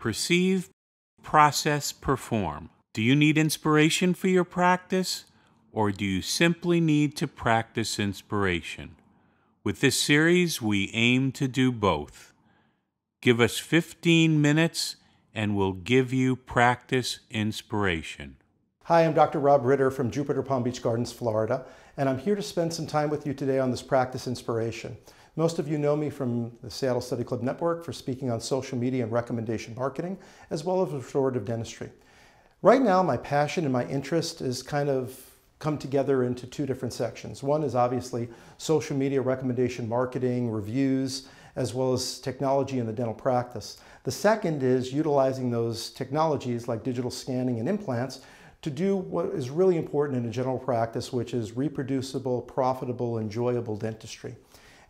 Perceive, process, perform. Do you need inspiration for your practice, or do you simply need to practice inspiration? With this series, we aim to do both. Give us 15 minutes and we'll give you practice inspiration. Hi, I'm Dr. Rob Ritter from Jupiter Palm Beach Gardens, Florida, and I'm here to spend some time with you today on this practice inspiration. Most of you know me from the Seattle Study Club Network for speaking on social media and recommendation marketing, as well as restorative dentistry. Right now, my passion and my interest is kind of come together into two different sections. One is obviously social media recommendation marketing, reviews, as well as technology in the dental practice. The second is utilizing those technologies like digital scanning and implants to do what is really important in a general practice, which is reproducible, profitable, enjoyable dentistry.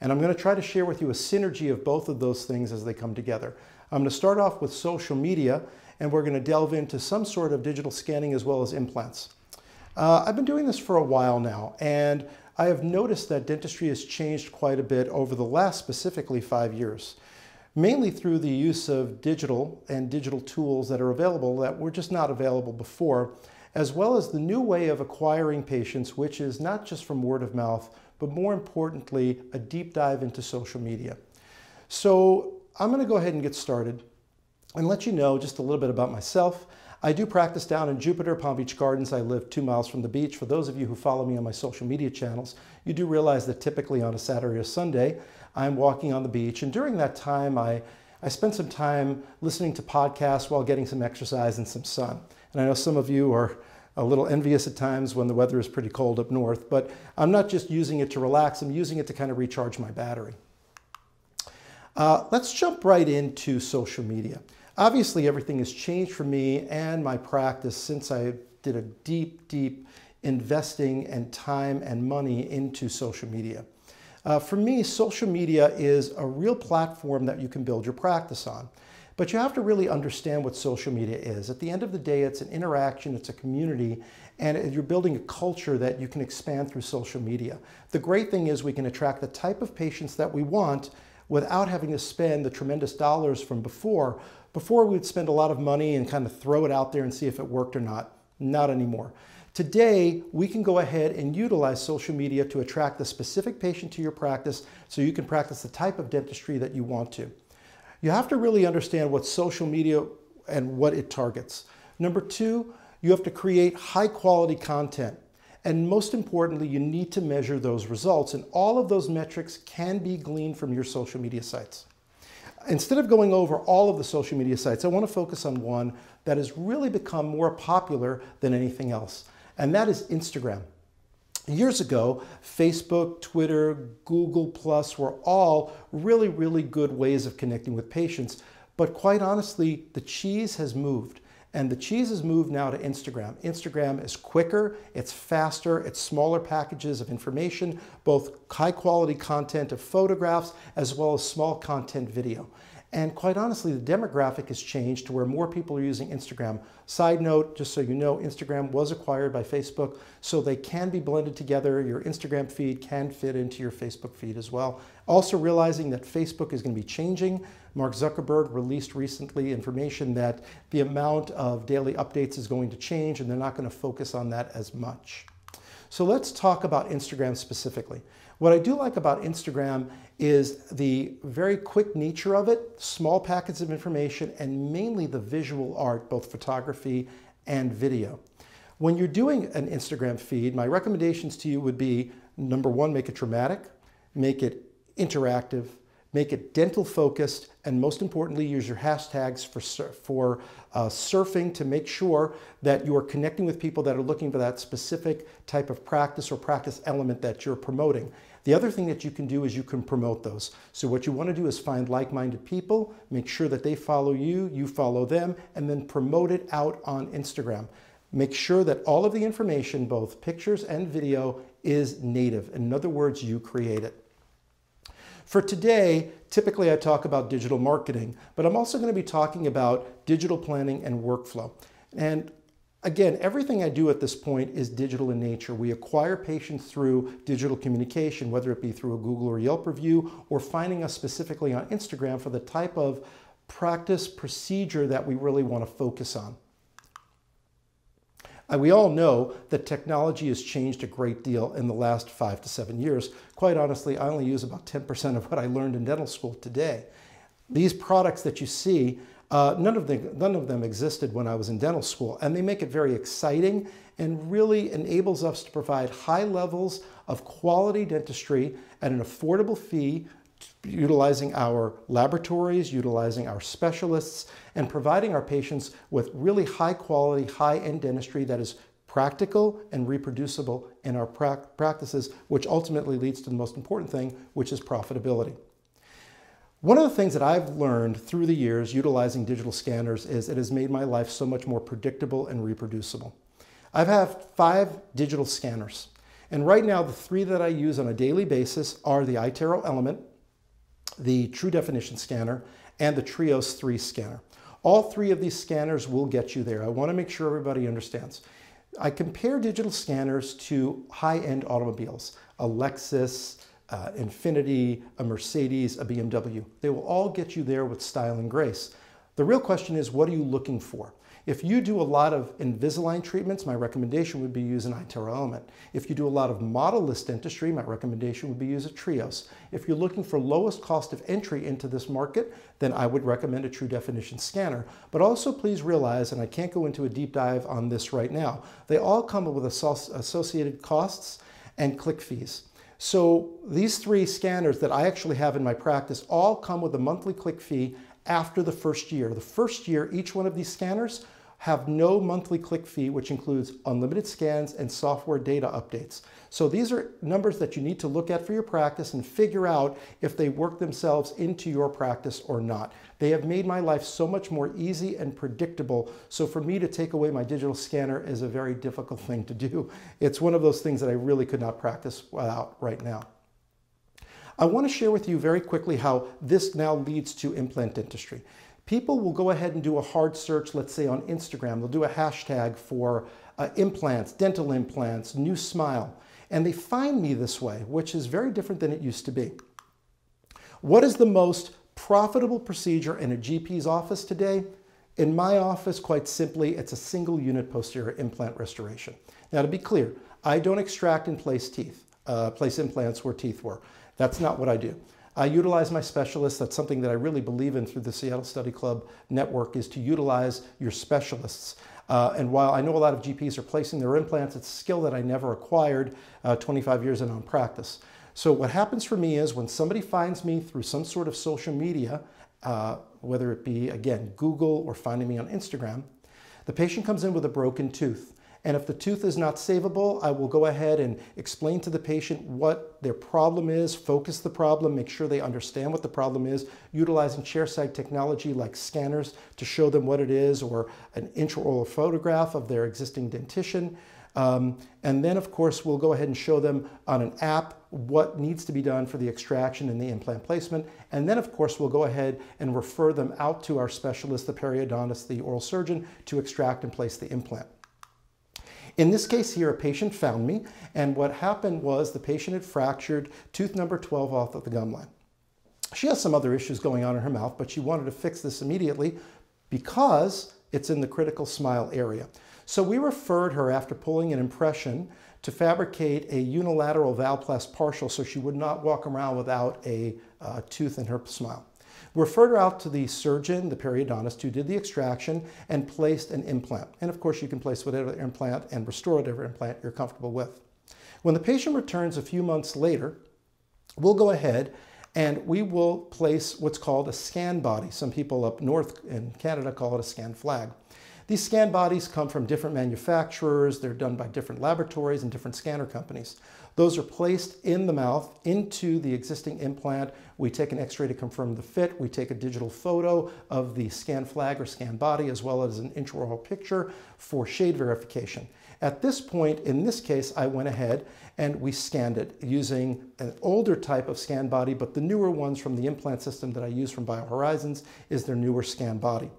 And I'm going to try to share with you a synergy of both of those things as they come together. I'm going to start off with social media, and we're going to delve into some sort of digital scanning as well as implants. I've been doing this for a while now, and I have noticed that dentistry has changed quite a bit over the last specifically 5 years, mainly through the use of digital and digital tools that are available that were just not available before, as well as the new way of acquiring patients, which is not just from word of mouth, but more importantly, a deep dive into social media. So I'm going to go ahead and get started and let you know just a little bit about myself. I do practice down in Jupiter, Palm Beach Gardens. I live 2 miles from the beach. For those of you who follow me on my social media channels, you do realize that typically on a Saturday or Sunday, I'm walking on the beach. And during that time, I spend some time listening to podcasts while getting some exercise and some sun. And I know some of you are a little envious at times when the weather is pretty cold up north, but I'm not just using it to relax, I'm using it to kind of recharge my battery. Let's jump right into social media. Obviously, everything has changed for me and my practice since I did a deep, deep investing and time and money into social media. For me, social media is a real platform that you can build your practice on. But you have to really understand what social media is. At the end of the day, it's an interaction, it's a community, and you're building a culture that you can expand through social media. The great thing is we can attract the type of patients that we want without having to spend the tremendous dollars from before. Before, we'd spend a lot of money and kind of throw it out there and see if it worked or not. Not anymore. Today, we can go ahead and utilize social media to attract the specific patient to your practice so you can practice the type of dentistry that you want to. You have to really understand what social media and what it targets. Number two, you have to create high quality content. And most importantly, you need to measure those results, and all of those metrics can be gleaned from your social media sites. Instead of going over all of the social media sites, I want to focus on one that has really become more popular than anything else, and that is Instagram. Years ago, Facebook, Twitter, Google Plus were all really, really good ways of connecting with patients. But quite honestly, the cheese has moved. And the cheese has moved now to Instagram. Instagram is quicker, it's faster, it's smaller packages of information, both high quality content of photographs as well as small content video. And quite honestly, the demographic has changed to where more people are using Instagram. Side note, just so you know, Instagram was acquired by Facebook, so they can be blended together. Your Instagram feed can fit into your Facebook feed as well. Also realizing that Facebook is going to be changing. Mark Zuckerberg released recently information that the amount of daily updates is going to change, and they're not going to focus on that as much. So let's talk about Instagram specifically. What I do like about Instagram is the very quick nature of it, small packets of information, and mainly the visual art, both photography and video. When you're doing an Instagram feed, my recommendations to you would be, number one, make it dramatic, make it interactive, make it dental focused, and most importantly, use your hashtags for surfing to make sure that you are connecting with people that are looking for that specific type of practice or practice element that you're promoting. The other thing that you can do is you can promote those. So what you want to do is find like-minded people, make sure that they follow you, you follow them, and then promote it out on Instagram. Make sure that all of the information, both pictures and video, is native. In other words, you create it. For today, typically I talk about digital marketing, but I'm also going to be talking about digital planning and workflow. And again, everything I do at this point is digital in nature. We acquire patients through digital communication, whether it be through a Google or Yelp review, or finding us specifically on Instagram for the type of practice procedure that we really want to focus on. We all know that technology has changed a great deal in the last 5 to 7 years. Quite honestly, I only use about 10% of what I learned in dental school today. These products that you see, none of them existed when I was in dental school, and they make it very exciting and really enables us to provide high levels of quality dentistry at an affordable fee, utilizing our laboratories, utilizing our specialists, and providing our patients with really high quality, high-end dentistry that is practical and reproducible in our practices, which ultimately leads to the most important thing, which is profitability. One of the things that I've learned through the years utilizing digital scanners is it has made my life so much more predictable and reproducible. I've had 5 digital scanners, and right now the 3 that I use on a daily basis are the iTero Element, the True Definition scanner, and the Trios 3 scanner. All 3 of these scanners will get you there. I want to make sure everybody understands. I compare digital scanners to high-end automobiles, a Lexus, Infiniti, a Mercedes, a BMW. They will all get you there with style and grace. The real question is, what are you looking for? If you do a lot of Invisalign treatments, my recommendation would be use an iTero Element. If you do a lot of modelless dentistry, my recommendation would be use a Trios. If you're looking for lowest cost of entry into this market, then I would recommend a True Definition scanner. But also please realize, and I can't go into a deep dive on this right now, they all come with associated costs and click fees. So these 3 scanners that I actually have in my practice all come with a monthly click fee after the first year. The first year, each one of these scanners have no monthly click fee, which includes unlimited scans and software data updates. So these are numbers that you need to look at for your practice and figure out if they work themselves into your practice or not. They have made my life so much more easy and predictable. So for me to take away my digital scanner is a very difficult thing to do. It's one of those things that I really could not practice without right now. I want to share with you very quickly how this now leads to implant dentistry. People will go ahead and do a hard search, let's say on Instagram. They'll do a hashtag for implants, dental implants, new smile, and they find me this way, which is very different than it used to be. What is the most profitable procedure in a GP's office today? In my office, quite simply, it's a single unit posterior implant restoration. Now, to be clear, I don't extract and place implants where teeth were. That's not what I do. I utilize my specialists. That's something that I really believe in through the Seattle Study Club Network, is to utilize your specialists. And while I know a lot of GPs are placing their implants, it's a skill that I never acquired 25 years in on practice. So what happens for me is when somebody finds me through some sort of social media, whether it be, again, Google or finding me on Instagram, the patient comes in with a broken tooth. And if the tooth is not savable, I will go ahead and explain to the patient what their problem is, focus the problem, make sure they understand what the problem is, utilizing chairside technology like scanners to show them what it is, or an intraoral photograph of their existing dentition. And then, of course, we'll go ahead and show them on an app what needs to be done for the extraction and the implant placement. And then, of course, we'll go ahead and refer them out to our specialist, the periodontist, the oral surgeon, to extract and place the implant. In this case here, a patient found me, and what happened was the patient had fractured tooth number 12 off of the gum line. She has some other issues going on in her mouth, but she wanted to fix this immediately because it's in the critical smile area. So we referred her, after pulling an impression, to fabricate a unilateral Valplast partial so she would not walk around without a tooth in her smile. We referred her out to the surgeon, the periodontist, who did the extraction and placed an implant. And of course, you can place whatever implant and restore whatever implant you're comfortable with. When the patient returns a few months later, we'll go ahead and we will place what's called a scan body. Some people up north in Canada call it a scan flag. These scan bodies come from different manufacturers. They're done by different laboratories and different scanner companies. Those are placed in the mouth into the existing implant. We take an x-ray to confirm the fit. We take a digital photo of the scan flag or scan body, as well as an intraoral picture for shade verification. At this point, in this case, I went ahead and we scanned it using an older type of scan body, but the newer ones from the implant system that I use from BioHorizons is their newer scan body.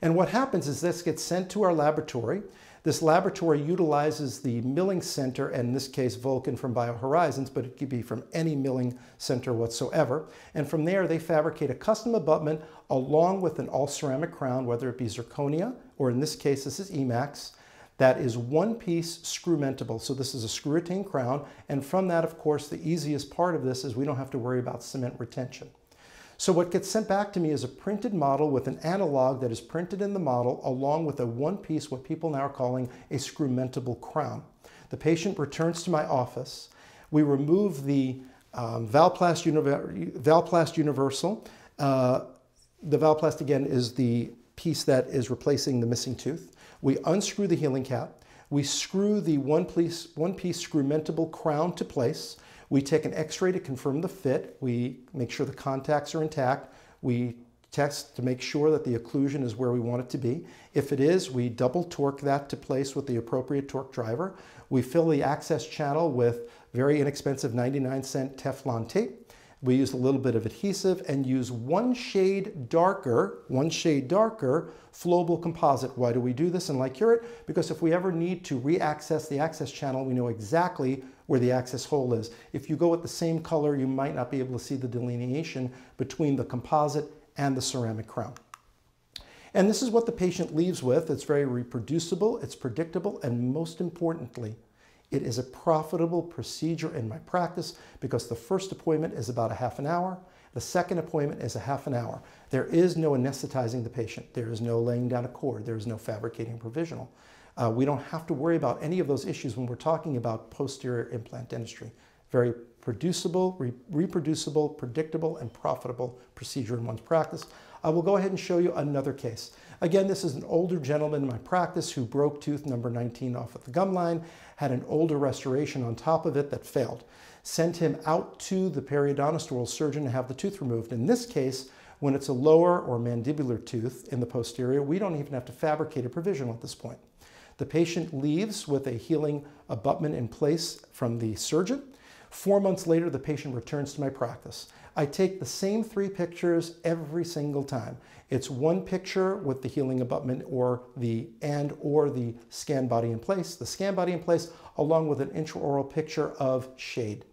And what happens is this gets sent to our laboratory. This laboratory utilizes the milling center, and in this case Vulcan from BioHorizons, but it could be from any milling center whatsoever. And from there they fabricate a custom abutment along with an all-ceramic crown, whether it be zirconia, or in this case this is Emax, that is one-piece screw-mentable. So this is a screw retain crown, and from that, of course, the easiest part of this is we don't have to worry about cement retention. So what gets sent back to me is a printed model with an analog that is printed in the model along with a one-piece, what people now are calling a screw-mentable crown. The patient returns to my office. We remove the Valplast Universal. The Valplast, again, is the piece that is replacing the missing tooth. We unscrew the healing cap. We screw the one-piece screw-mentable crown to place. We take an x-ray to confirm the fit. We make sure the contacts are intact. We test to make sure that the occlusion is where we want it to be. If it is, we double torque that to place with the appropriate torque driver. We fill the access channel with very inexpensive 99-cent Teflon tape. We use a little bit of adhesive and use one shade darker flowable composite. Why do we do this in Lycurit? Because if we ever need to re-access the access channel, we know exactly where the access hole is. If you go with the same color, you might not be able to see the delineation between the composite and the ceramic crown. And this is what the patient leaves with. It's very reproducible, it's predictable, and most importantly, it is a profitable procedure in my practice because the first appointment is about a half an hour. The second appointment is a half an hour. There is no anesthetizing the patient. There is no laying down a cord. There is no fabricating provisional. We don't have to worry about any of those issues when we're talking about posterior implant dentistry. Very producible, reproducible, predictable, and profitable procedure in one's practice. I will go ahead and show you another case. Again, this is an older gentleman in my practice who broke tooth number 19 off of the gum line, had an older restoration on top of it that failed. Sent him out to the periodontist oral surgeon to have the tooth removed. In this case, when it's a lower or mandibular tooth in the posterior, we don't even have to fabricate a provisional at this point. The patient leaves with a healing abutment in place from the surgeon. 4 months later, the patient returns to my practice. I take the same three pictures every single time. It's one picture with the healing abutment or the scan body in place. The scan body in place along with an intraoral picture of shade.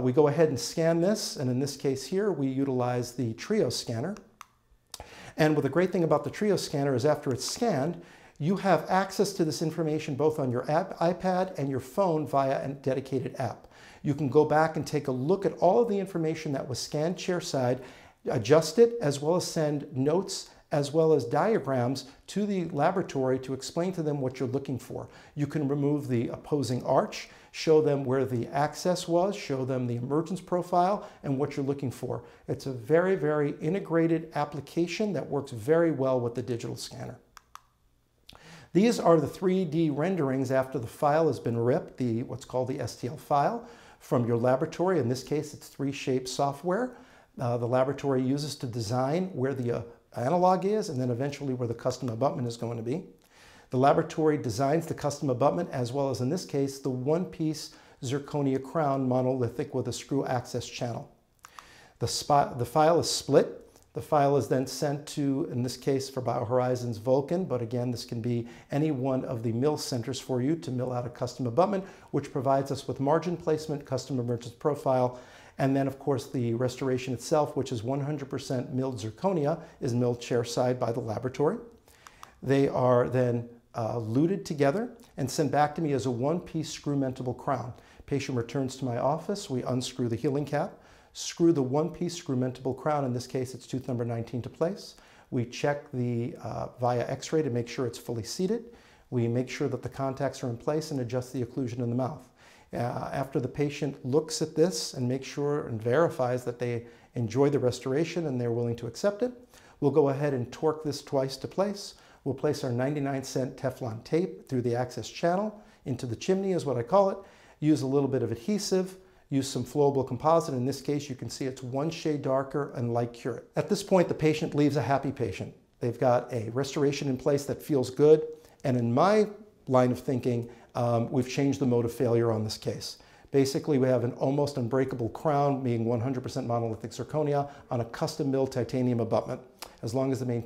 We go ahead and scan this, and in this case here, we utilize the Trios scanner. And what the great thing about the Trios scanner is after it's scanned, you have access to this information both on your iPad and your phone via a dedicated app. You can go back and take a look at all of the information that was scanned chairside, adjust it, as well as send notes, as well as diagrams to the laboratory to explain to them what you're looking for. You can remove the opposing arch, show them where the access was, show them the emergence profile, and what you're looking for. It's a very, very integrated application that works very well with the digital scanner. These are the 3D renderings after the file has been ripped, what's called the STL file, from your laboratory. In this case, it's 3Shape software. The laboratory uses to design where the analog is and then eventually where the custom abutment is going to be. The laboratory designs the custom abutment as well as, in this case, the one-piece zirconia crown monolithic with a screw access channel. The file is split. The file is then sent to, in this case for BioHorizons, Vulcan, but again, this can be any one of the mill centers for you to mill out a custom abutment, which provides us with margin placement, custom emergence profile, and then of course the restoration itself, which is 100% milled zirconia, is milled chairside by the laboratory. They are then luted together and sent back to me as a one-piece screw-mentable crown. Patient returns to my office, we unscrew the healing cap, screw the one-piece screw-mentable crown, in this case it's tooth number 19, to place. We check the via x-ray to make sure it's fully seated. We make sure that the contacts are in place and adjust the occlusion in the mouth. After the patient looks at this and makes sure and verifies that they enjoy the restoration and they're willing to accept it, we'll go ahead and torque this twice to place. We'll place our 99-cent Teflon tape through the access channel, into the chimney is what I call it, use a little bit of adhesive, use some flowable composite. In this case, you can see it's one shade darker and Lycurit. At this point, the patient leaves a happy patient. They've got a restoration in place that feels good. And in my line of thinking, we've changed the mode of failure on this case. Basically, we have an almost unbreakable crown, meaning 100% monolithic zirconia on a custom-milled titanium abutment. As long as the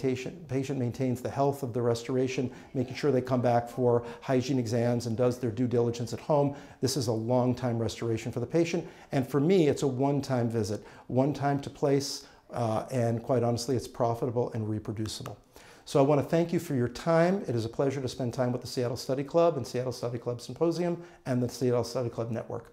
patient maintains the health of the restoration, making sure they come back for hygiene exams and does their due diligence at home, this is a long-time restoration for the patient. And for me, it's a one-time visit, one time to place, and quite honestly, it's profitable and reproducible. So I want to thank you for your time. It is a pleasure to spend time with the Seattle Study Club and Seattle Study Club Symposium and the Seattle Study Club Network.